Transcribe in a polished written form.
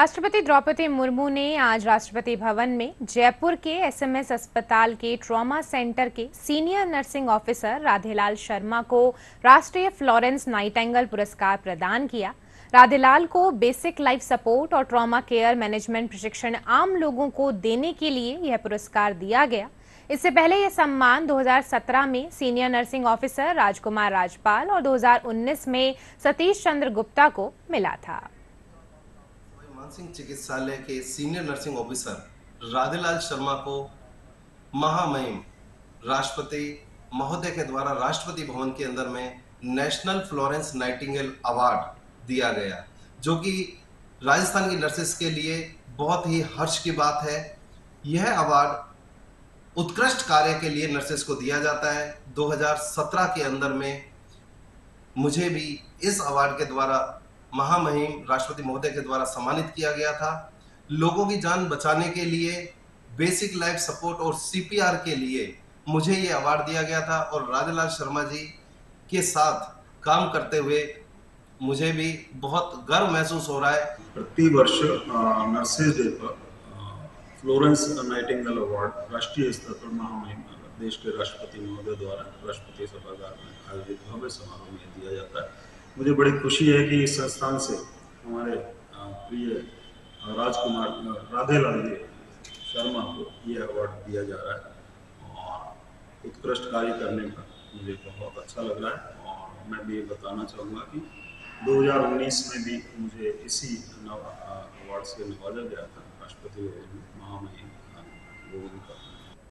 राष्ट्रपति द्रौपदी मुर्मू ने आज राष्ट्रपति भवन में जयपुर के SMS अस्पताल के ट्रॉमा सेंटर के senior nursing officer Radhelal Sharma को राष्ट्रीय फ्लोरेंस नाइटिंगेल पुरस्कार प्रदान किया। राधेलाल को बेसिक लाइफ सपोर्ट और ट्रॉमा केयर मैनेजमेंट प्रशिक्षण आम लोगों को देने के लिए यह पुरस्कार दिया गया। इससे पहले यह सम्मान 2017 में senior nursing officer Rajkumar Rajpal और 2019 में सतीश चंद्र गुप्ता को मिला था। मानसिक चिकित्सालय के senior nursing officer Radhelal Sharma को महामहिम राष्ट्रपति महोदय के द्वारा राष्ट्रपति भवन के अंदर में नेशनल फ्लोरेंस नाइटिंगेल अवार्ड दिया गया, जो कि राजस्थान की नर्सेस के लिए बहुत ही हर्ष की बात है। यह अवार्ड उत्कृष्ट कार्य के लिए नर्सेस को दिया जाता है। 2017 के अंदर में मुझे भी इस अवार्ड के द्वारा महामहिम राष्ट्रपति महोदय के द्वारा सम्मानित किया गया था। लोगों की जान बचाने के लिए बेसिक लाइफ सपोर्ट और CPR के लिए मुझे ये अवार्ड दिया गया था और राधेलाल शर्मा जी के साथ काम करते हुए मुझे भी बहुत गर्व महसूस हो रहा है। प्रतिवर्ष नर्सेज डे पर फ्लोरेंस नाइटिंगेल अवार्ड राष्ट्रीय स्तर पर महामहिम देश के राष्ट्रपति महोदय द्वारा राष्ट्रपति सभागार में आयोजित भव्य समारोह में दिया जाता है। मुझे बड़ी खुशी है कि इस संस्थान से हमारे प्रिय राजकुमार राधेलाल शर्मा को यह अवार्ड दिया जा रहा है और उत्कृष्ट कार्य करने का मुझे बहुत अच्छा लग रहा है। और मैं भी ये बताना चाहूँगा कि 2019 में भी मुझे इसी अवार्ड से नवाजा गया था राष्ट्रपति भवन में महामहिम।